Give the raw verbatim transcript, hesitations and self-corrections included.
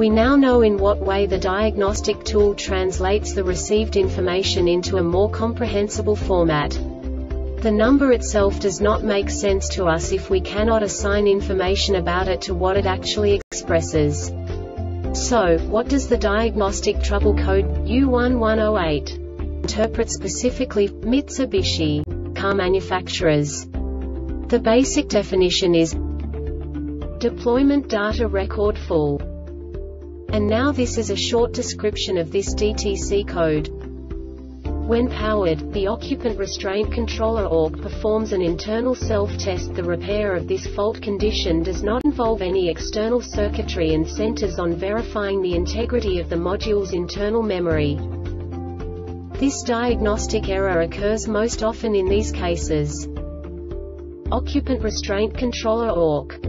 We now know in what way the diagnostic tool translates the received information into a more comprehensible format. The number itself does not make sense to us if we cannot assign information about it to what it actually expresses. So, what does the diagnostic trouble code U one one zero eight interpret specifically for Mitsubishi car manufacturers? The basic definition is deployment data record full. And now this is a short description of this D T C code. When powered, the Occupant Restraint Controller O R C performs an internal self-test. The repair of this fault condition does not involve any external circuitry and centers on verifying the integrity of the module's internal memory. This diagnostic error occurs most often in these cases. Occupant Restraint Controller O R C.